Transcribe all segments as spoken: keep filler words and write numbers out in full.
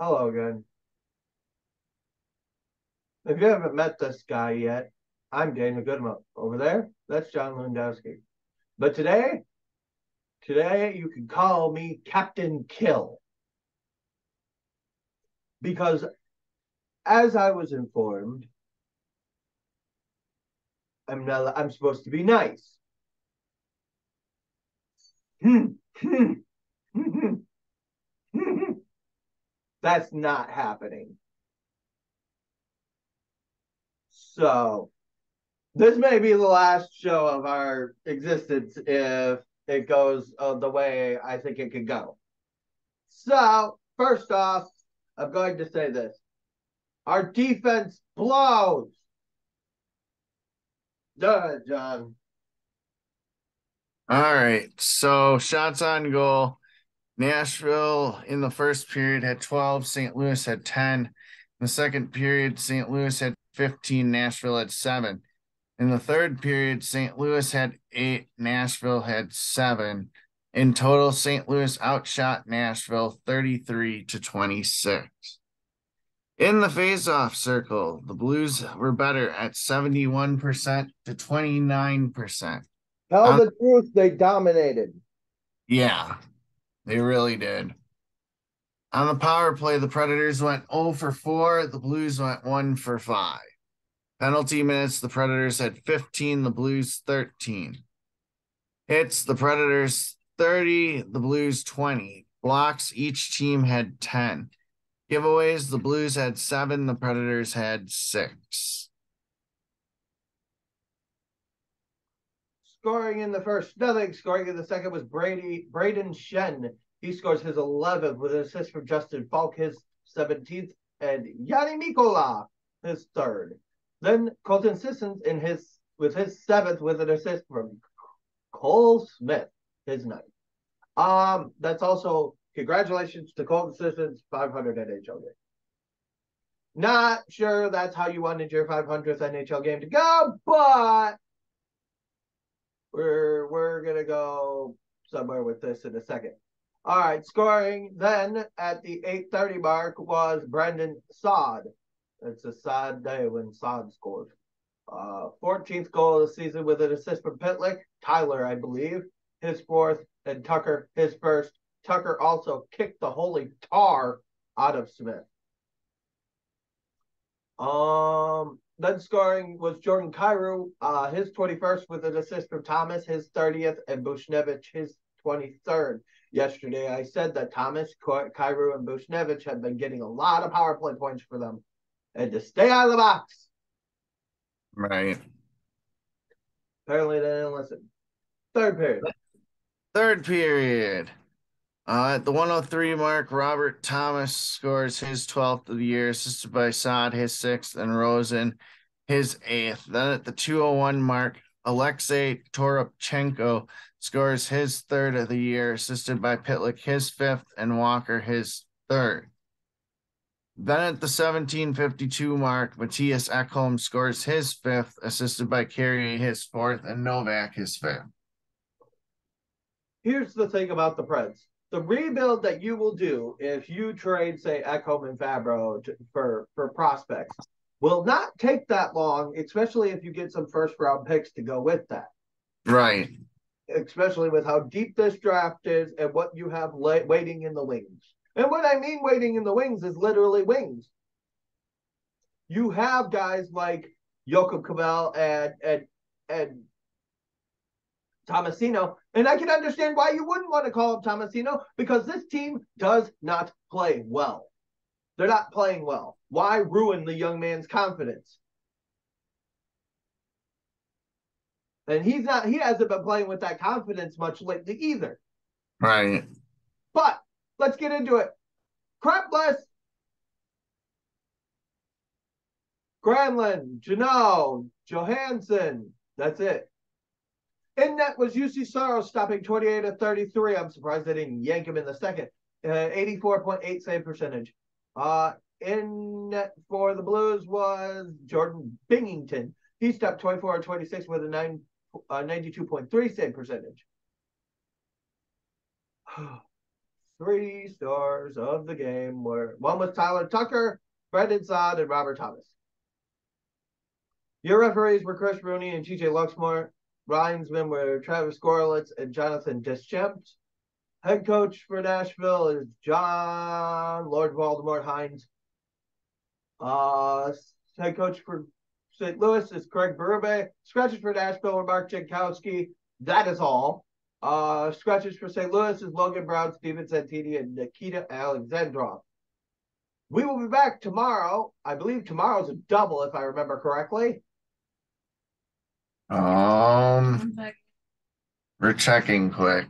Hello again. If you haven't met this guy yet, I'm Dana Goodman. Over there, that's John Lewandowski. But today, today you can call me Captain Kill. Because as I was informed, I'm not, I'm supposed to be nice. That's not happening. So this may be the last show of our existence if it goes uh, the way I think it could go. So first off, I'm going to say this. Our defense blows. Duh, John. All right. So shots on goal. Nashville in the first period had twelve. Saint Louis had ten. In the second period, Saint Louis had fifteen. Nashville had seven. In the third period, Saint Louis had eight. Nashville had seven. In total, Saint Louis outshot Nashville thirty-three to twenty-six. In the faceoff circle, the Blues were better at seventy-one percent to twenty-nine percent. Tell um, the truth, they dominated. Yeah, they really did. On the power play, the Predators went zero for four. The Blues went one for five. Penalty minutes, the Predators had fifteen. The Blues, thirteen. Hits, the Predators, thirty. The Blues, twenty. Blocks, each team had ten. Giveaways, the Blues had seven. The Predators had six. Scoring in the first, nothing. Scoring in the second was Brady Braden Shen. He scores his eleventh with an assist from Justin Falk, his seventeenth, and Yanni Mikola, his third. Then Colton Sissons in his with his seventh with an assist from Cole Smith, his ninth. Um, that's also congratulations to Colton Sissons, five hundred N H L game. Not sure that's how you wanted your five hundredth N H L game to go, but we're we're gonna go somewhere with this in a second. All right, scoring then at the eight thirty mark was Brandon Saad. It's a sad day when Saad scored. Uh, fourteenth goal of the season with an assist from Pitlick. Tyler, I believe, his fourth, and Tucker, his first. Tucker also kicked the holy tar out of Smith. Um, then scoring was Jordan Kyrou, uh, his twenty-first with an assist from Thomas, his thirtieth, and Bushnevich, his twenty-third. Yesterday, I said that Thomas, Kyrou, and Bushnevich had been getting a lot of power play points for them and to stay out of the box. Right. Apparently, they didn't listen. Third period. Third period. Uh, at the one oh three mark, Robert Thomas scores his twelfth of the year, assisted by Saad, his sixth, and Rosen, his eighth. Then at the two oh one mark, Alexei Toropchenko scores his third of the year, assisted by Pitlick, his fifth, and Walker, his third. Then at the seventeen fifty-two mark, Matias Ekholm scores his fifth, assisted by Kerry, his fourth, and Novak, his fifth. Here's the thing about the Preds. The rebuild that you will do if you trade, say, Ekholm and Fabro to, for, for prospects will not take that long, especially if you get some first-round picks to go with that. Right. Especially with how deep this draft is and what you have la- waiting in the wings. And what I mean waiting in the wings is literally wings. You have guys like Yoko Cabell and and and Tomasino, and I can understand why you wouldn't want to call him Tomasino, because this team does not play well. They're not playing well. Why ruin the young man's confidence? And he's not he hasn't been playing with that confidence much lately either. Right. But let's get into it. Crapless, Granlund, Janelle, Johansson. That's it. In net was U C Saros, stopping twenty-eight of thirty-three. I'm surprised they didn't yank him in the second. Uh, eighty-four point eight save percentage. Uh, in net for the Blues was Jordan Bingington. He stopped twenty-four of twenty-six with a nine, uh, ninety-two point three save percentage. three stars of the game were one was Tyler Tucker, Brandon Saad, and Robert Thomas. Your referees were Chris Rooney and T J Luxmore. Linesmen were Travis Gorlitz and Jonathan Deschamps. Head coach for Nashville is John Lord Voldemort-Hines. Uh, head coach for Saint Louis is Craig Berube. Scratches for Nashville were Mark Jankowski. That is all. Uh, scratches for Saint Louis is Logan Brown, Steven Santini, and Nikita Alexandrov. We will be back tomorrow. I believe tomorrow's a double, if I remember correctly. Um, we're checking quick.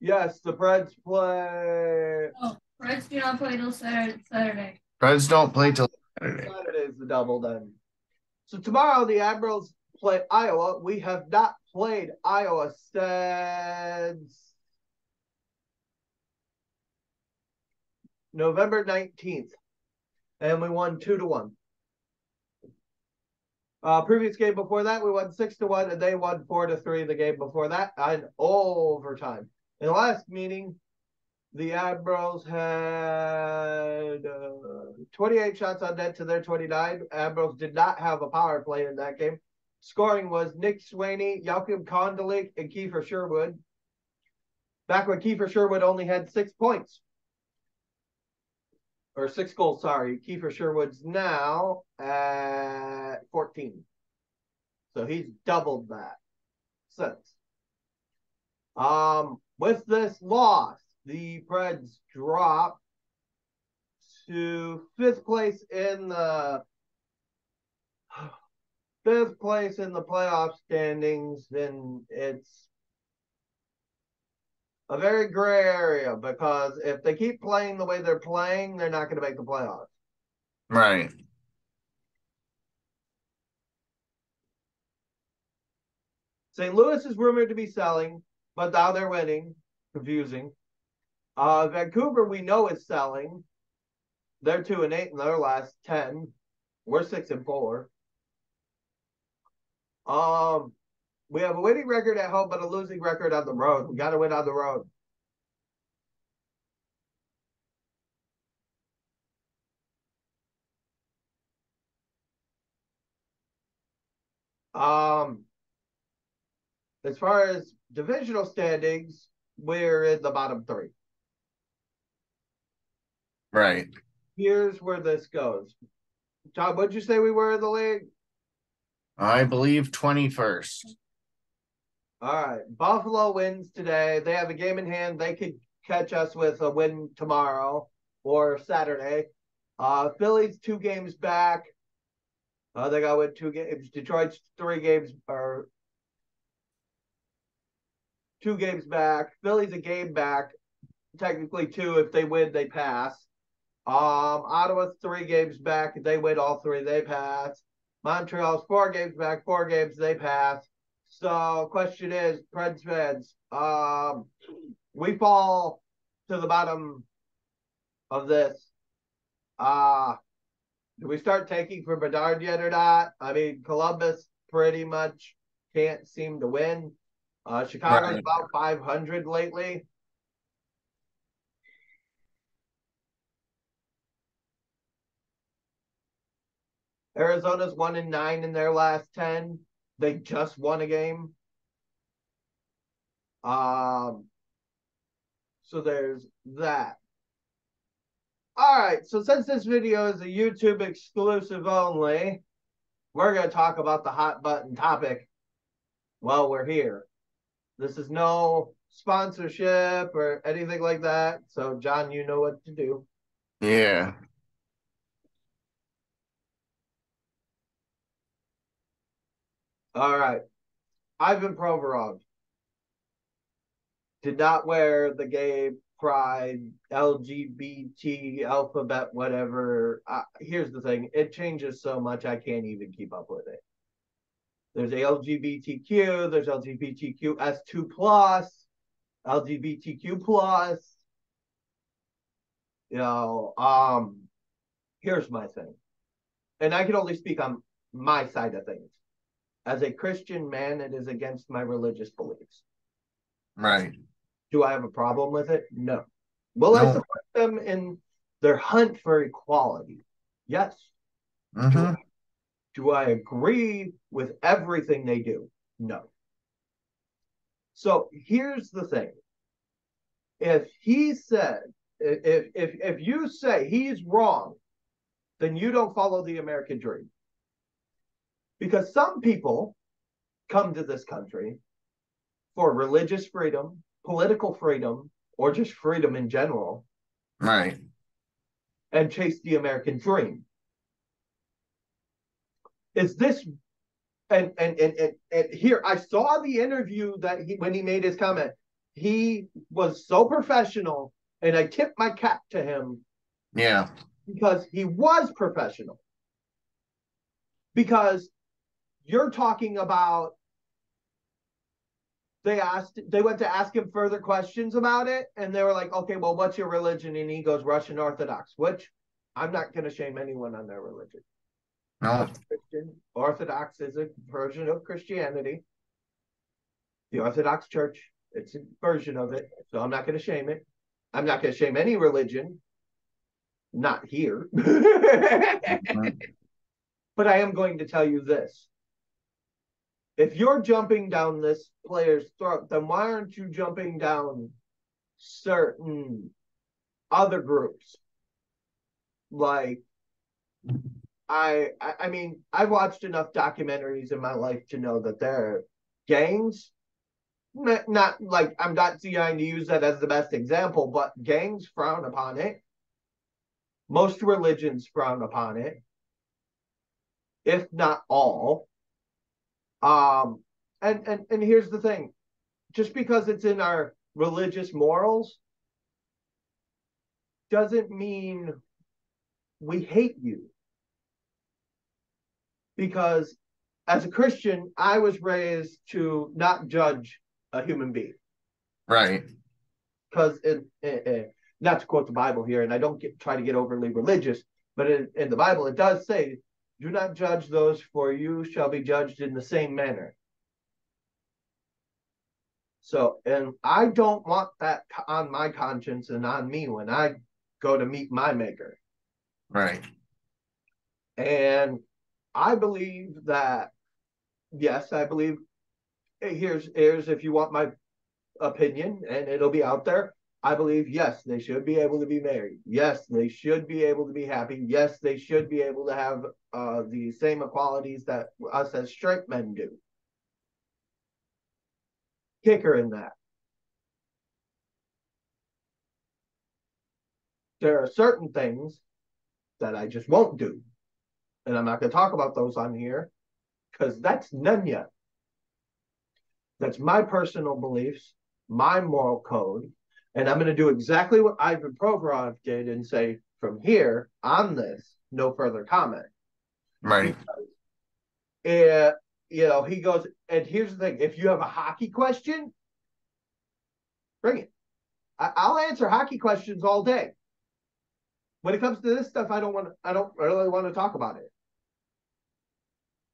Yes, the Preds play. Oh, Preds do not play till Saturday. Preds don't play till Saturday. Saturday's the double then. So tomorrow the Admirals play Iowa. We have not played Iowa since November nineteenth, and we won two to one. Uh, previous game before that, we won six to one, and they won four to three. The game before that, in overtime. In the last meeting, the Admirals had uh, twenty-eight shots on net to their twenty-nine. Admirals did not have a power play in that game. Scoring was Nick Sweeney, Joachim Kondelik, and Kiefer Sherwood. Back when Kiefer Sherwood only had six points. Or six goals, sorry. Kiefer Sherwood's now at fourteen. So he's doubled that since. Um, with this loss, the Preds drop to fifth place in the... Fifth place in the playoff standings, and it's a very gray area because if they keep playing the way they're playing, they're not going to make the playoffs. Right. Saint Louis is rumored to be selling, but now they're winning. Confusing. Uh, Vancouver, we know, is selling. They're two and eight in their last ten. We're six and four. Um, we have a winning record at home, but a losing record on the road. We got to win on the road. Um, as far as divisional standings, we're in the bottom three. Right. Here's where this goes. Tom, what'd you say we were in the league? I believe twenty-first. All right. Buffalo wins today. They have a game in hand. They could catch us with a win tomorrow or Saturday. Uh, Philly's two games back. Uh, they got to win two games. Detroit's three games or two games back. Philly's a game back. Technically two. If they win, they pass. Um, Ottawa's three games back. If they win all three, they pass. Montreal's four games back, four games they pass. So, question is, Preds fans, um, we fall to the bottom of this. Uh, do we start taking for Bedard yet or not? I mean, Columbus pretty much can't seem to win. Uh, Chicago's right. About five hundred lately. Arizona's one and nine in their last ten. They just won a game. Um, so there's that. All right. So since this video is a YouTube exclusive only, we're going to talk about the hot button topic while we're here. This is no sponsorship or anything like that. So, John, you know what to do. Yeah. All right. Ivan Provorov did not wear the gay pride, L G B T, alphabet, whatever. Uh, here's the thing. It changes so much I can't even keep up with it. There's L G B T Q. There's L G B T Q S two plus, L G B T Q plus. You know, um, here's my thing. And I can only speak on my side of things. As a Christian man, it is against my religious beliefs. Right. Do I have a problem with it? No. Will no. I support them in their hunt for equality? Yes. Mm-hmm. Do I agree with everything they do? No. So here's the thing. If he said, if if if you say he's wrong, then you don't follow the American dream. Because some people come to this country for religious freedom, political freedom, or just freedom in general. Right. And chase the American dream. Is this, and and and and, and here, I saw the interview that he, when he made his comment, he was so professional, and I tipped my cap to him. Yeah. Because he was professional. Because you're talking about, they asked, they went to ask him further questions about it, and they were like, okay, well, what's your religion? And he goes, Russian Orthodox, which I'm not going to shame anyone on their religion. No. Christian Orthodox is a version of Christianity. The Orthodox Church, it's a version of it, so I'm not going to shame it. I'm not going to shame any religion, not here. But I am going to tell you this. If you're jumping down this player's throat, then why aren't you jumping down certain other groups? Like, I I mean, I've watched enough documentaries in my life to know that they're gangs. Not, not like, I'm not trying to use that as the best example, but gangs frown upon it. Most religions frown upon it, if not all. Um, and, and, and here's the thing, just because it's in our religious morals doesn't mean we hate you. Because as a Christian, I was raised to not judge a human being. Right. Because, not to quote the Bible here, and I don't get, try to get overly religious, but in, in the Bible it does say, do not judge those, for you shall be judged in the same manner. So, and I don't want that on my conscience and on me when I go to meet my maker. Right. And I believe that, yes, I believe, here's, here's if you want my opinion, and it'll be out there. I believe, yes, they should be able to be married. Yes, they should be able to be happy. Yes, they should be able to have uh, the same equalities that us as straight men do. Kicker in that. There are certain things that I just won't do. And I'm not going to talk about those on here because that's Nunya. That's my personal beliefs, my moral code. And I'm going to do exactly what Ivan Provorov did and say, from here on this, no further comment. Right. Because, uh, you know, he goes, and here's the thing. If you have a hockey question, bring it. I, I'll answer hockey questions all day. When it comes to this stuff, I don't want to, I don't really want to talk about it.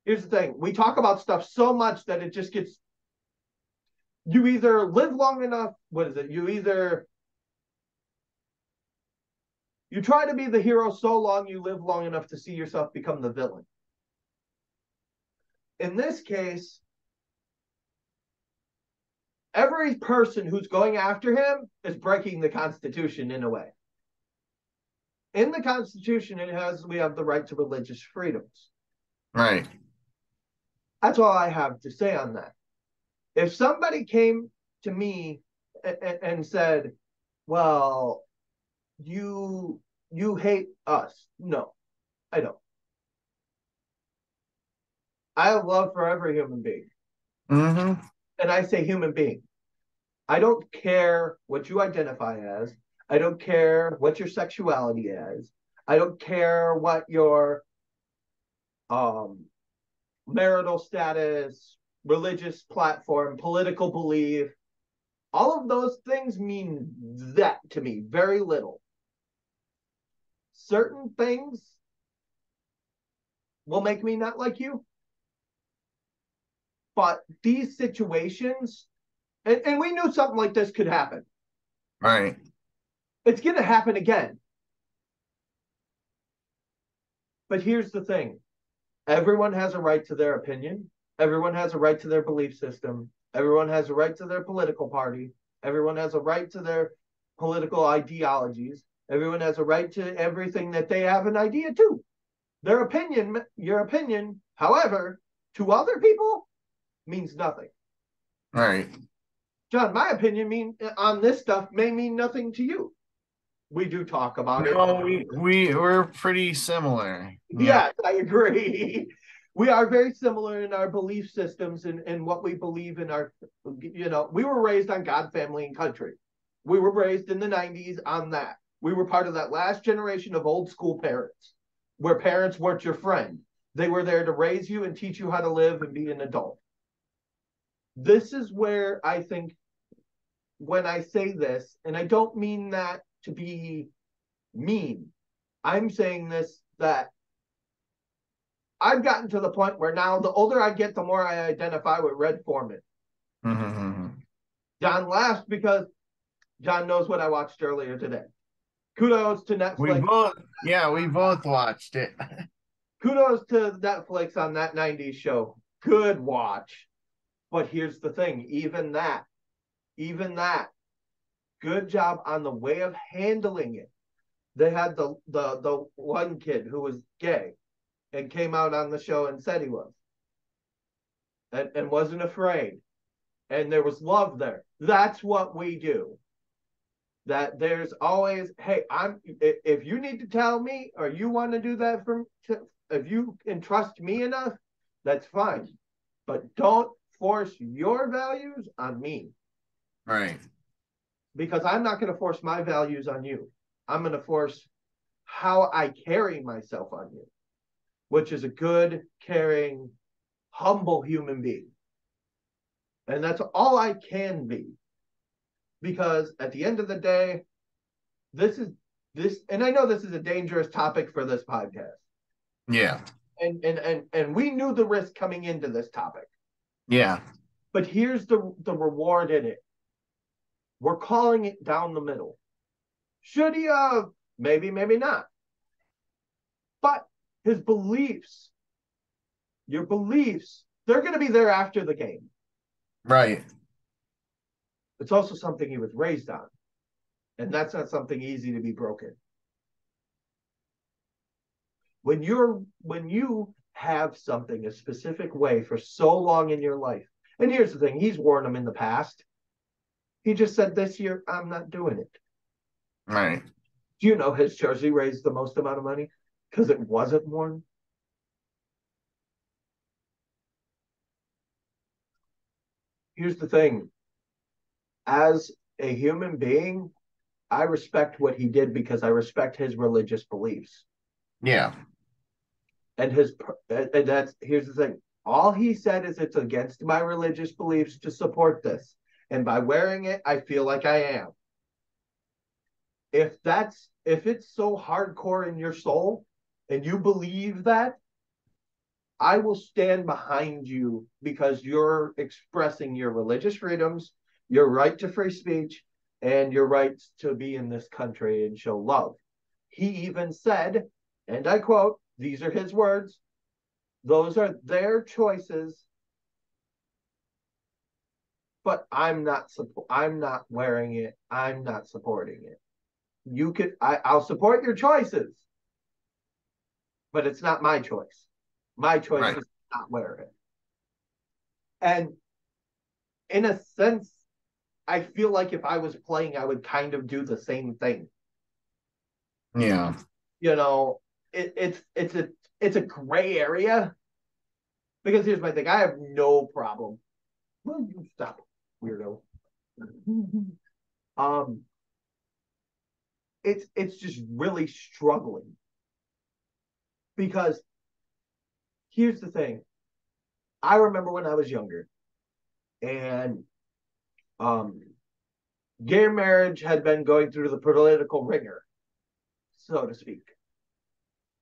Here's the thing. We talk about stuff so much that it just gets, you either live long enough, what is it? You either, you try to be the hero so long you live long enough to see yourself become the villain. In this case, every person who's going after him is breaking the Constitution in a way. In the Constitution, it has, we have the right to religious freedoms. Right. That's all I have to say on that. If somebody came to me and, and said, well, you you hate us. No, I don't. I have love for every human being. Mm-hmm. And I say human being. I don't care what you identify as. I don't care what your sexuality is. I don't care what your um, marital status, religious platform, political belief, all of those things mean that to me very little. Certain things will make me not like you, but these situations, And, and we knew something like this could happen. Right. It's going to happen again. But here's the thing. Everyone has a right to their opinion. Everyone has a right to their belief system. Everyone has a right to their political party. Everyone has a right to their political ideologies. Everyone has a right to everything that they have an idea to. Their opinion, your opinion, however, to other people means nothing. All right. John, my opinion mean on this stuff may mean nothing to you. We do talk about no, it. No, we, we, we're pretty similar. Yes, yeah. I agree. We are very similar in our belief systems and, and what we believe in our, you know, we were raised on God, family, and country. We were raised in the nineties on that. We were part of that last generation of old school parents, where parents weren't your friend. They were there to raise you and teach you how to live and be an adult. This is where I think when I say this, and I don't mean that to be mean, I'm saying this that I've gotten to the point where now the older I get, the more I identify with Red Foreman. Mm-hmm. John laughs because John knows what I watched earlier today. Kudos to Netflix. We both, yeah, we both watched it. Kudos to Netflix on that nineties show. Good watch. But here's the thing, even that, even that, good job on the way of handling it. They had the the the one kid who was gay and came out on the show and said he was. And, and wasn't afraid. And there was love there. That's what we do. That there's always, hey, I'm if you need to tell me or you want to do that for if you entrust me enough, that's fine. But don't force your values on me. Right. Because I'm not going to force my values on you. I'm going to force how I carry myself on you, which is a good, caring, humble human being. And that's all I can be. Because at the end of the day, this is this, and I know this is a dangerous topic for this podcast. Yeah. And and and and we knew the risk coming into this topic. Yeah. But here's the, the reward in it. We're calling it down the middle. Should he have? Maybe, maybe not. But his beliefs, your beliefs, they're going to be there after the game. Right. It's also something he was raised on. And that's not something easy to be broken. When you're when you have something a specific way for so long in your life, and here's the thing, he's worn them in the past. He just said this year, I'm not doing it. Right. Do you know his jersey raised the most amount of money? Because it wasn't worn. Here's the thing. As a human being, I respect what he did because I respect his religious beliefs. Yeah. And his and that's here's the thing. All he said is it's against my religious beliefs to support this. And by wearing it, I feel like I am. If that's if it's so hardcore in your soul and you believe that, I will stand behind you because you're expressing your religious freedoms, your right to free speech, and your right to be in this country and show love. He even said, and I quote, these are his words, those are their choices, but I'm not I'm not wearing it. I'm not supporting it. You could I, I'll support your choices, but it's not my choice. My choice right. is to not wear it. And in a sense, I feel like if I was playing, I would kind of do the same thing. Yeah. You know, it, it's it's a it's a gray area. Because here's my thing. I have no problem. Well, you stop, weirdo. um, it's it's just really struggling. Because here's the thing. I remember when I was younger. And... Um, gay marriage had been going through the political ringer, so to speak.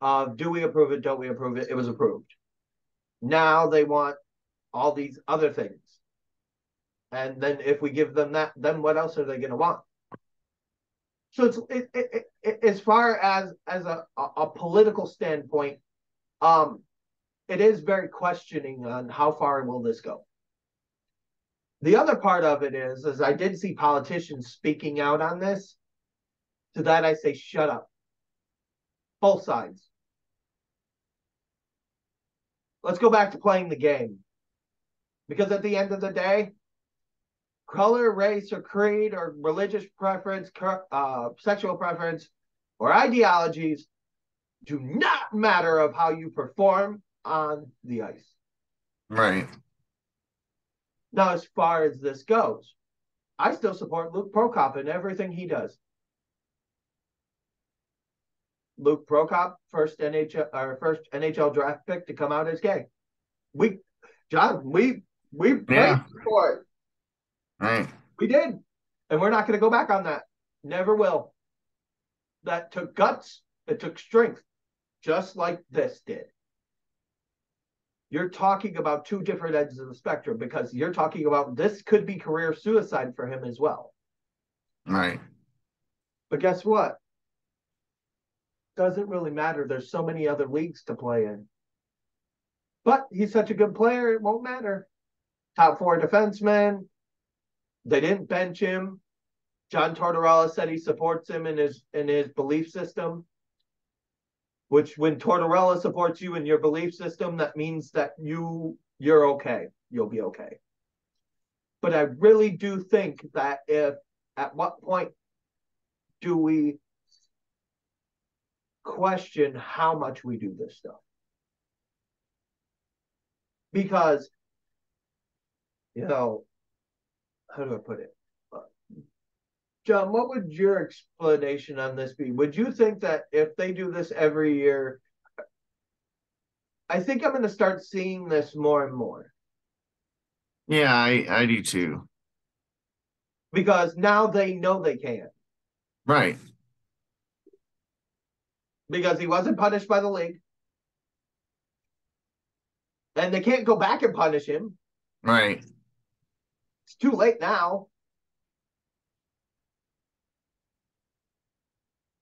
Uh, do we approve it? Don't we approve it? It was approved. Now they want all these other things. And then if we give them that, then what else are they going to want? So it's it, it, it, as far as as a, a political standpoint, um, it is very questioning on how far will this go. The other part of it is, is I did see politicians speaking out on this. To that I say, shut up. Both sides. Let's go back to playing the game. Because at the end of the day, color, race, or creed, or religious preference, uh, sexual preference, or ideologies do not matter of how you perform on the ice. Right. Now, as far as this goes, I still support Luke Prokop in everything he does. Luke Prokop, first N H L or first N H L draft pick to come out as gay. We, John, we we yeah. paid for it. Right. We did. And we're not going to go back on that. Never will. That took guts. It took strength. Just like this did. You're talking about two different ends of the spectrum, because you're talking about this could be career suicide for him as well. Right. But guess what? Doesn't really matter. There's so many other leagues to play in. But he's such a good player, it won't matter. Top four defenseman. They didn't bench him. John Tortorella said he supports him in his in his belief system, which when Tortorella supports you in your belief system, that means that you, you're okay. You'll be okay. But I really do think that if, at what point do we question how much we do this stuff? Because, you know, how do I put it? John, what would your explanation on this be? Would you think that if they do this every year, I think I'm going to start seeing this more and more. Yeah, I, I do too. Because now they know they can. Right. Because he wasn't punished by the league. And they can't go back and punish him. Right. It's too late now.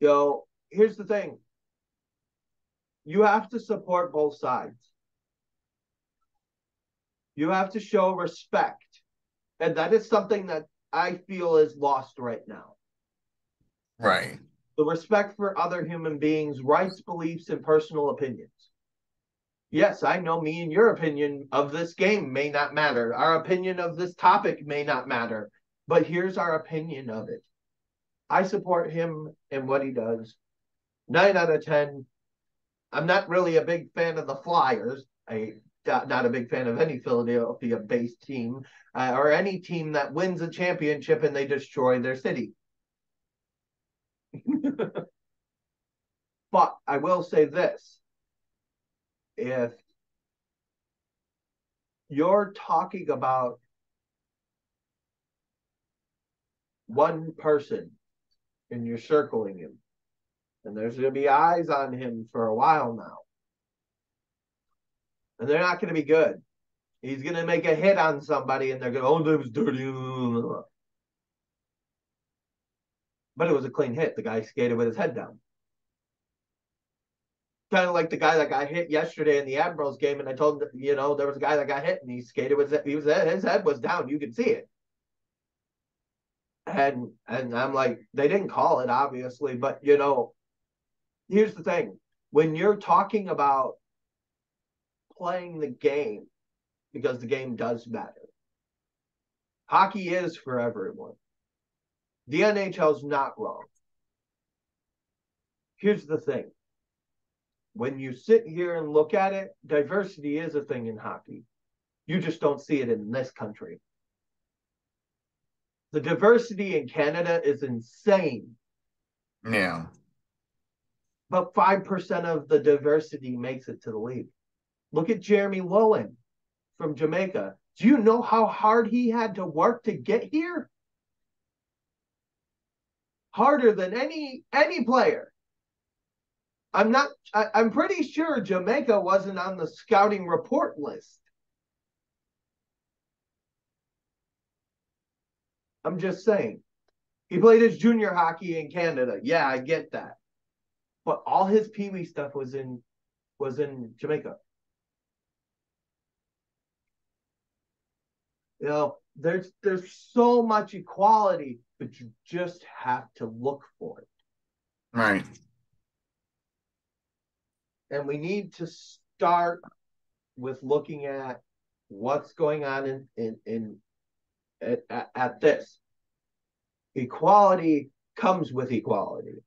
So here's the thing. You have to support both sides. You have to show respect. And that is something that I feel is lost right now. Right. The respect for other human beings' rights, beliefs, and personal opinions. Yes, I know me and your opinion of this game may not matter. Our opinion of this topic may not matter. But here's our opinion of it. I support him and what he does. Nine out of ten. I'm not really a big fan of the Flyers. I'm not a big fan of any Philadelphia-based team uh, or any team that wins a championship and they destroy their city. But I will say this. If you're talking about one person and you're circling him, and there's going to be eyes on him for a while now, and they're not going to be good. He's going to make a hit on somebody, and they're going, oh, that was dirty. But it was a clean hit. The guy skated with his head down. Kind of like the guy that got hit yesterday in the Admirals game, and I told him, you know, there was a guy that got hit, and he skated with his, he was, his head was down. You could see it. And and I'm like, they didn't call it, obviously, but, you know, here's the thing. When you're talking about playing the game, because the game does matter, hockey is for everyone. The N H L's not wrong. Here's the thing. When you sit here and look at it, diversity is a thing in hockey. You just don't see it in this country. The diversity in Canada is insane. Yeah. But five percent of the diversity makes it to the league. Look at Jeremy Lowen from Jamaica. Do you know how hard he had to work to get here? Harder than any any player. I'm not. I, I'm pretty sure Jamaica wasn't on the scouting report list. I'm just saying. He played his junior hockey in Canada. Yeah, I get that. But all his peewee stuff was in was in Jamaica. You know, there's there's so much equality, but you just have to look for it. Right. And we need to start with looking at what's going on in in, in at, at this. Equality comes with equality.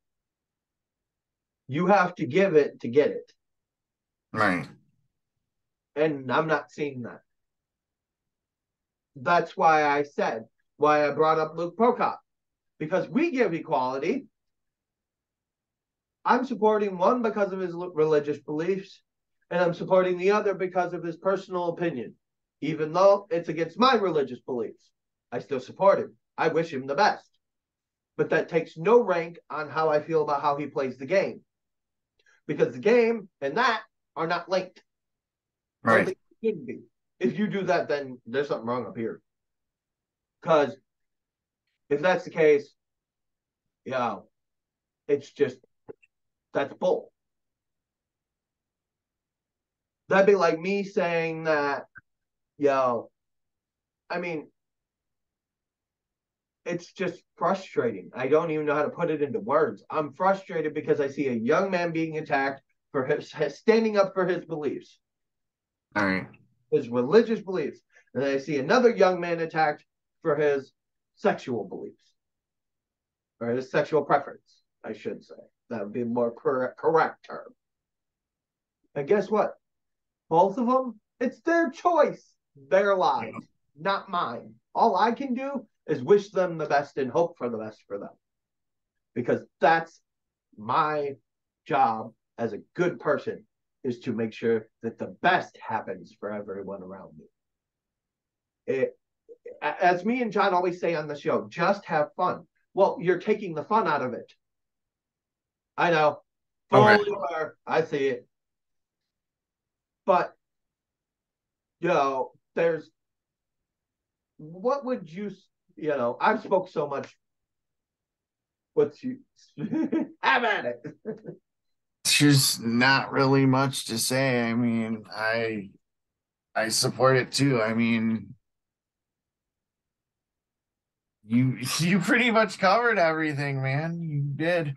You have to give it to get it. Right. And I'm not seeing that. That's why I said, why I brought up Luke Prokop. Because we give equality. I'm supporting one because of his religious beliefs, and I'm supporting the other because of his personal opinion. Even though it's against my religious beliefs, I still support him. I wish him the best. But that takes no rank on how I feel about how he plays the game. Because the game and that are not linked. Right. They shouldn't be. If you do that, then there's something wrong up here. Because if that's the case, you know, it's just, that's bull. That'd be like me saying that, yo, know, I mean, it's just frustrating. I don't even know how to put it into words. I'm frustrated because I see a young man being attacked for his, his standing up for his beliefs. All right. His religious beliefs. And then I see another young man attacked for his sexual beliefs. Or his sexual preference, I should say. That would be a more per- correct term. And guess what? Both of them, it's their choice, their lives, yeah. Not mine. All I can do is wish them the best and hope for the best for them. Because that's my job as a good person, is to make sure that the best happens for everyone around me. It, as me and John always say on the show, just have fun. Well, you're taking the fun out of it. I know. Right. I see it. But, you know, there's, what would you, you know, I've spoke so much. What's you, I'm at it. There's not really much to say. I mean, I I support it too. I mean, you you pretty much covered everything, man. You did.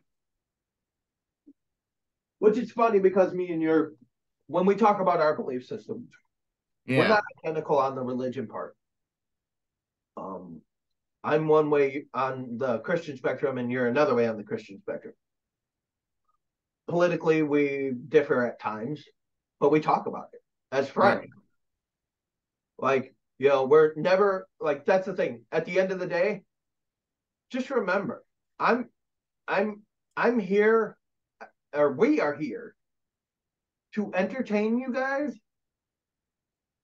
Which is funny because me and your, when we talk about our belief system, yeah. We're not identical on the religion part. Um, I'm one way on the Christian spectrum, and you're another way on the Christian spectrum. Politically, we differ at times, but we talk about it as friends. Right. Like, you know, we're never, like, that's the thing. At the end of the day, just remember, I'm, I'm, I'm here, or we are here to entertain you guys,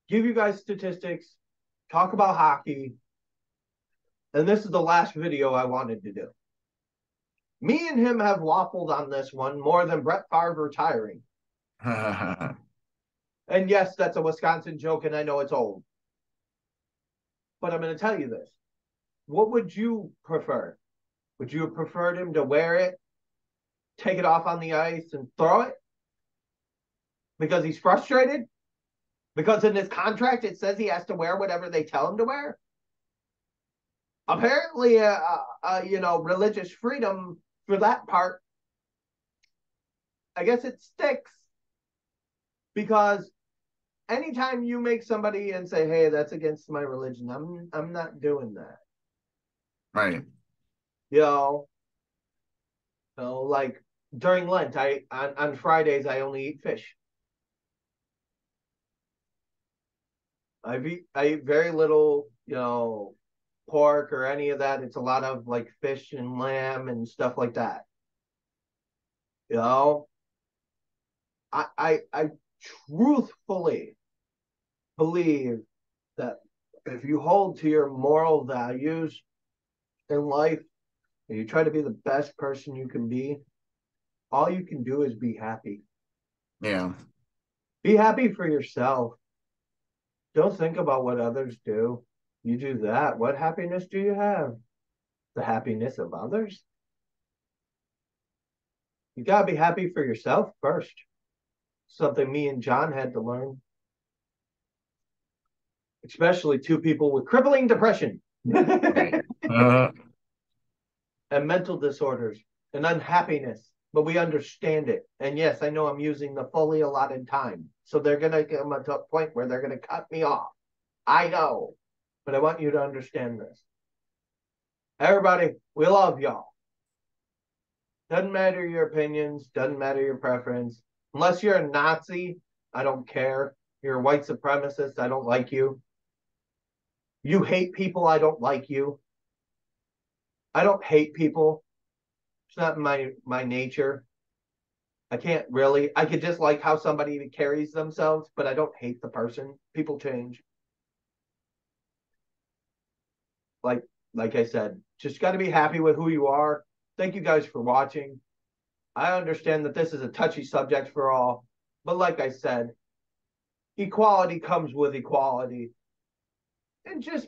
give you guys statistics, talk about hockey, and this is the last video I wanted to do. Me and him have waffled on this one more than Brett Favre retiring. And yes, that's a Wisconsin joke, and I know it's old. But I'm going to tell you this. What would you prefer? Would you have preferred him to wear it, take it off on the ice, and throw it? Because he's frustrated? Because in his contract it says he has to wear whatever they tell him to wear? Apparently, uh, uh, you know, religious freedom... for that part, I guess it sticks, because anytime you make somebody and say, hey, that's against my religion, I'm I'm not doing that. Right. You know, so like during Lent, I on, on Fridays, I only eat fish. I eat, I eat very little, you know, pork or any of that. It's a lot of like fish and lamb and stuff like that. You know, I I, I truthfully believe that if you hold to your moral values in life and you try to be the best person you can be, all you can do is be happy. Yeah. Be happy for yourself. Don't think about what others do. You do that, what happiness do you have? the happiness of others. You got to be happy for yourself first. Something me and John had to learn. Especially two people with crippling depression. uh. And mental disorders and unhappiness. But we understand it. And yes, I know I'm using the fully allotted time. So they're going to come to a point where they're going to cut me off. I know. But I want you to understand this. Everybody, we love y'all. Doesn't matter your opinions. Doesn't matter your preference. Unless you're a Nazi, I don't care. You're a white supremacist, I don't like you. You hate people, I don't like you. I don't hate people. It's not my, my nature. I can't really. I could just like how somebody carries themselves, but I don't hate the person. People change. Like, like I said, just got to be happy with who you are. Thank you guys for watching. I understand that this is a touchy subject for all, but like I said, equality comes with equality. And just